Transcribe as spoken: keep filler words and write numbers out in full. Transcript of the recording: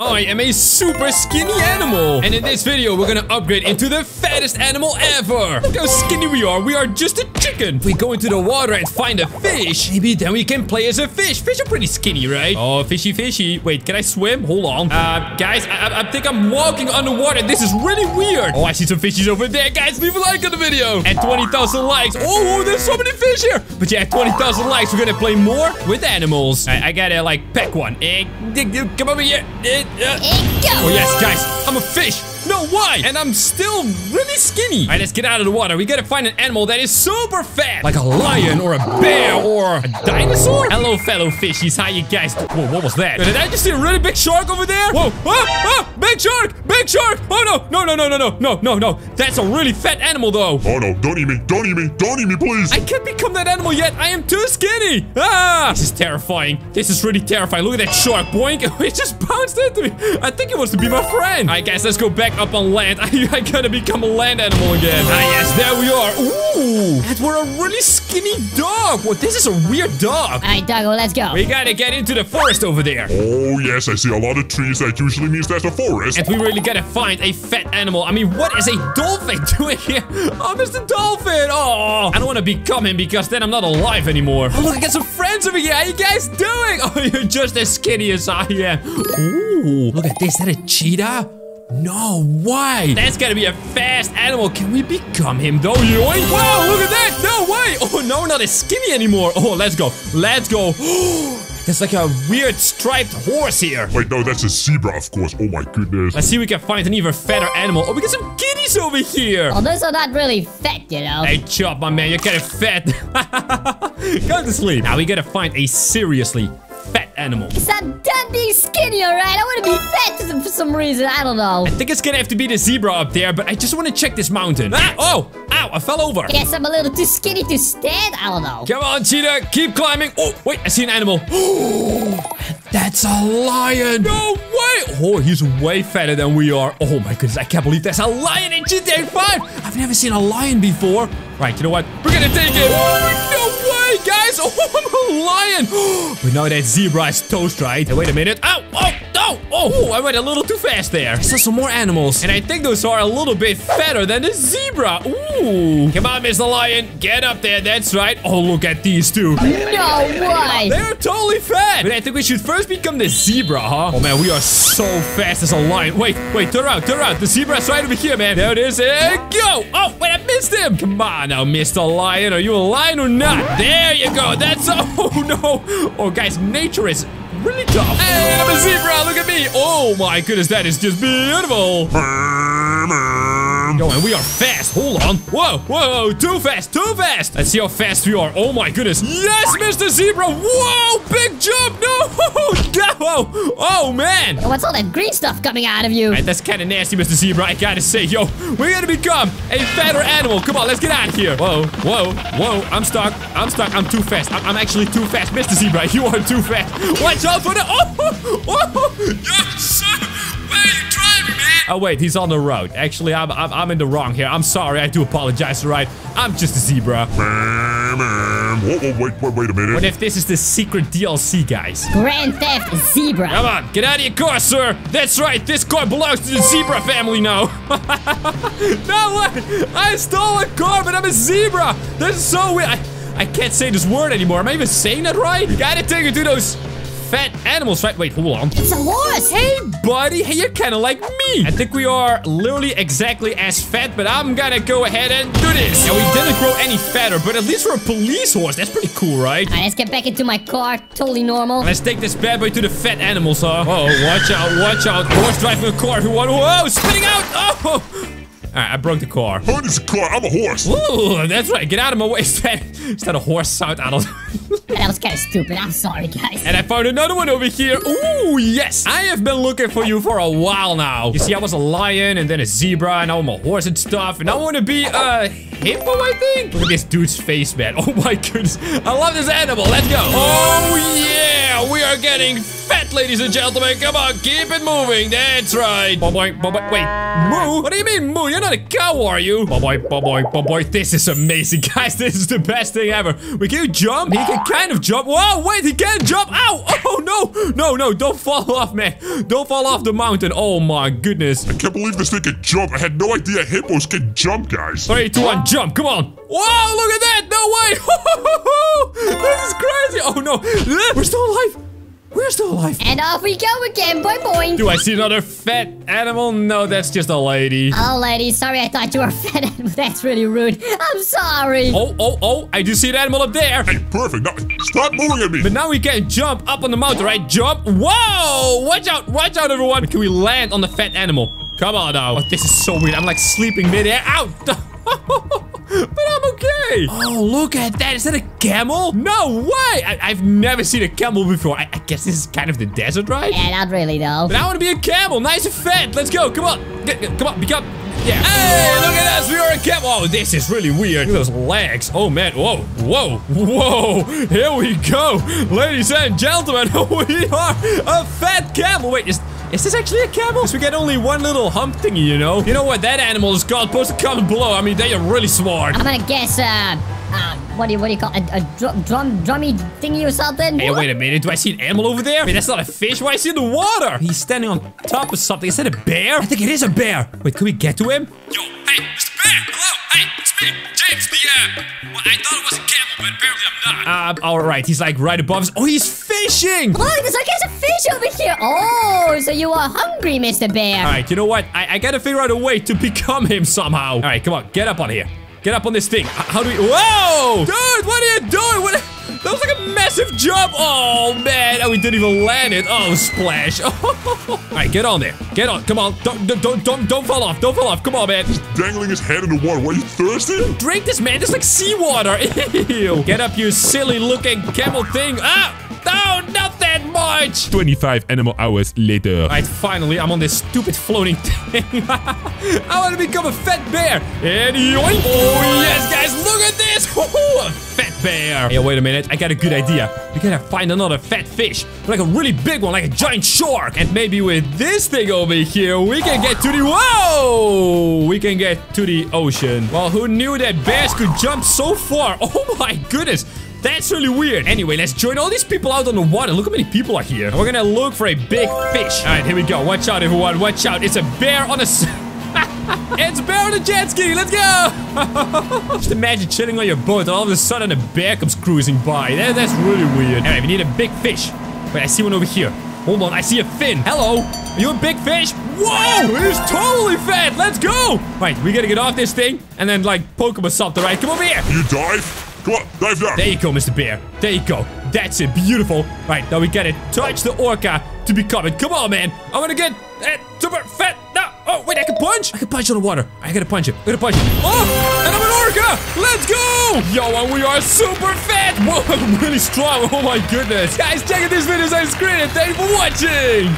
I am a super skinny animal, and in this video we're gonna upgrade into the fattest animal ever. Look how skinny we are. We are just a chicken. If we go into the water and find a fish, maybe then we can play as a fish. Fish are pretty skinny, right? Oh, fishy fishy. Wait, can I swim? Hold on. Uh, guys, I, I, I think I'm walking underwater. This is really weird. Oh, I see some fishies over there. Guys, leave a like on the video. At twenty thousand likes. Oh, there's so many fish here. But yeah, at twenty thousand likes, we're gonna play more with animals. I, I gotta like pack one. Eh, come over here. Eh, Uh, oh yes, guys, I'm a fish. No, why? And I'm still really skinny. All right, let's get out of the water. We gotta find an animal that is super fat. Like a lion or a bear or a dinosaur. Hello, fellow fishies. Hi, you guys. Whoa, what was that? Did I just see a really big shark over there? Whoa, ah, ah, big shark, big shark. Oh, no, no, no, no, no, no, no, no. That's a really fat animal, though. Oh, no, don't eat me, don't eat me, don't eat me, please. I can't become that animal yet. I am too skinny. Ah, this is terrifying. This is really terrifying. Look at that shark, boink. It just bounced into me. I think it wants to be my friend. All right, guys, let's go back up on land. I, I gotta become a land animal again. Ah, yes, there we are. Ooh, and we're a really skinny dog. Well, this is a weird dog. All right, doggo, let's go. We gotta get into the forest over there. Oh, yes, I see a lot of trees. That usually means there's a forest. And we really gotta find a fat animal. I mean, what is a dolphin doing here? Oh, there's the dolphin. Oh, I don't want to become him because then I'm not alive anymore. Oh, look, I got some friends over here. How are you guys doing? Oh, you're just as skinny as I am. Ooh, look at this. Is that a cheetah? No, why? That's gotta be a fast animal. Can we become him, though? Yoink. Wow, look at that. No way. Oh, no, we're not as skinny anymore. Oh, let's go. Let's go. There's like a weird striped horse here. Wait, no, that's a zebra, of course. Oh, my goodness. Let's see if we can find an even fatter animal. Oh, we got some kitties over here. Oh, those are not really fat, you know. Hey, Chop, my man, you're kind of fat. Go to sleep. Now we gotta find a seriously fat animal. I'm done being skinny, all right? I want to be fat for some reason. I don't know. I think it's gonna have to be the zebra up there, but I just want to check this mountain. Ah, oh, ow, I fell over. I guess I'm a little too skinny to stand. I don't know. Come on, cheetah, keep climbing. Oh, wait, I see an animal. That's a lion. No way. Oh, he's way fatter than we are. Oh, my goodness. I can't believe there's a lion in G T A five. I've never seen a lion before. Right, you know what? We're going to take it. Oh, no way, guys. Oh, I'm a lion. But now that zebra is toast, right? Hey, wait a minute. Ow, oh, oh, oh. Oh, I went a little too fast there. I saw some more animals. And I think those are a little bit fatter than the zebra. Ooh. Come on, Mister Lion. Get up there. That's right. Oh, look at these two. No way. They're totally fat. But I think we should first become the zebra, huh? Oh, man, we are so fast as a lion. Wait, wait, turn around, turn around. The zebra's right over here, man. There it is, and go. Oh, wait, I missed him. Come on now, Mister Lion. Are you a lion or not? There you go. That's, oh, no. Oh, guys, nature is really tough. Hey, I'm a zebra. Look at me. Oh, my goodness. That is just beautiful. Yo, and we are fast. Hold on. Whoa, whoa, too fast, too fast. Let's see how fast we are. Oh, my goodness. Yes, Mister Zebra. Whoa, big jump. No, no. Oh, man. Yo, what's all that green stuff coming out of you? Right, that's kind of nasty, Mister Zebra. I gotta say, yo, we're gonna become a fatter animal. Come on, let's get out of here. Whoa, whoa, whoa. I'm stuck. I'm stuck. I'm too fast. I'm, I'm actually too fast. Mister Zebra, you are too fast. Watch out for the... Oh, oh. Yes, sir. Oh, wait, he's on the road. Actually, I'm, I'm, I'm in the wrong here. I'm sorry. I do apologize, all right? I'm just a zebra. Whoa, whoa, wait, wait, wait a minute. What if this is the secret D L C, guys? Grand Theft Zebra. Come on, get out of your car, sir. That's right. This car belongs to the zebra family now. No way. I stole a car, but I'm a zebra. This is so weird. I, I can't say this word anymore. Am I even saying that right? You gotta take it to those... fat animals, right? Wait, hold on. It's a horse. Hey, buddy. Hey, you're kind of like me. I think we are literally exactly as fat, but I'm gonna go ahead and do this. Now, we didn't grow any fatter, but at least we're a police horse. That's pretty cool, right? All right, let's get back into my car. Totally normal. Let's take this bad boy to the fat animals, huh? Oh, watch out, watch out. Horse driving a car, everyone. Whoa, spinning out. Oh. All right, I broke the car. Oh, this car. I'm a horse. Ooh, that's right. Get out of my way. Is that, is that a horse sound? I don't... That was kind of stupid. I'm sorry, guys. And I found another one over here. Ooh, yes. I have been looking for you for a while now. You see, I was a lion and then a zebra. And now I'm a horse and stuff. And I want to be a hippo, I think. Look at this dude's face, man. Oh, my goodness. I love this animal. Let's go. Oh, yeah. We are getting... fat, ladies and gentlemen. Come on, keep it moving. That's right. Boy, boy, boy, boy. Wait, moo? What do you mean, moo? You're not a cow, are you? Boy, boy, boy, boy, boy, boy. This is amazing, guys. This is the best thing ever. We can jump. He can kind of jump. Whoa, wait, he can't jump. Ow! Oh no, no, no! Don't fall off, man. Don't fall off the mountain. Oh my goodness. I can't believe this thing can jump. I had no idea hippos can jump, guys. Three, two, one, jump! Come on. Whoa, look at that! No way! This is crazy! Oh no! We're still alive! We're still alive! And off we go again, boing boing! Do I see another fat animal? No, that's just a lady. Oh, lady, sorry I thought you were a fat animal. That's really rude. I'm sorry. Oh, oh, oh, I do see an animal up there. Hey, perfect. No, stop moving at me. But now we can jump up on the mountain, right? Jump. Whoa! Watch out, watch out, everyone. Can we land on the fat animal? Come on now. Oh, this is so weird. I'm like sleeping midair. Ow! But I'm okay. Oh, look at that. Is that a camel? No way. I, I've never seen a camel before. I, I guess this is kind of the desert, right? Yeah, not really, though. But I want to be a camel. Nice and fat. Let's go. Come on. Get, get, come on. Become. Yeah. Hey, look at us. We are a camel. Oh, this is really weird. Look at those legs. Oh, man. Whoa. Whoa. Whoa. Here we go. Ladies and gentlemen, we are a fat camel. Wait, is... Is this actually a camel? Because we get only one little hump thingy, you know? You know what that animal is called? Post a comment below. I mean, they are really smart. I'm gonna guess, uh... uh what do you, what do you call it? A, a drum, drum, drummy thingy or something? Hey, wait a minute. Do I see an animal over there? Wait, that's not a fish. Why is he in the water? He's standing on top of something. Is that a bear? I think it is a bear. Wait, can we get to him? Yo, hey, Mister Bear. Hello. Hey, it's me, James, the, uh... Well, I thought it was a camel, but apparently I'm not. Uh, all right. He's, like, right above us. Oh, he's fishing. Look, there's, like, a fish over here. Oh, so you are hungry, Mister Bear. All right, you know what? I, I gotta figure out a way to become him somehow. All right, come on. Get up on here. Get up on this thing. How, how do we... Whoa! Dude, what are you doing? What... That was like a massive jump. Oh, man. Oh, we didn't even land it. Oh, splash. All right, get on there. Get on. Come on. Don't, don't, don't, don't fall off. Don't fall off. Come on, man. He's dangling his head in the water. What, are you thirsty? Drink this, man. This is like seawater. Ew. Get up, you silly-looking camel thing. Ah! No, not that much. twenty-five animal hours later. All right, finally, I'm on this stupid floating thing. I want to become a fat bear. And yoink. Oh, yes, guys. Look at this. A fat bear. Hey, wait a minute. I got a good idea. We gotta find another fat fish. Like a really big one, like a giant shark. And maybe with this thing over here, we can get to the... Whoa! We can get to the ocean. Well, who knew that bears could jump so far? Oh, my goodness. That's really weird. Anyway, let's join all these people out on the water. Look how many people are here. And we're gonna look for a big fish. All right, here we go. Watch out, everyone. Watch out. It's a bear on a... It's a bear on a jet ski. Let's go. Just imagine chilling on your boat. And all of a sudden, a bear comes cruising by. That, that's really weird. All right, we need a big fish. Wait, I see one over here. Hold on. I see a fin. Hello. Are you a big fish? Whoa! He's totally fat. Let's go. Right, we gotta get off this thing and then, like, poke him or something, right? Come over here. You dive? Come on, dive down. There you go, Mister Bear. There you go. That's it. Beautiful. All right, now we gotta touch the orca to become it. Come on, man. I wanna get that super fat. No. Oh, wait, I can punch? I can punch on the water. I gotta punch it. I gotta punch it. Oh, and I'm an orca. Let's go. Yo, and we are super fat. Whoa, I'm really strong. Oh, my goodness. Guys, check out this video as I screen it. Thank you for watching.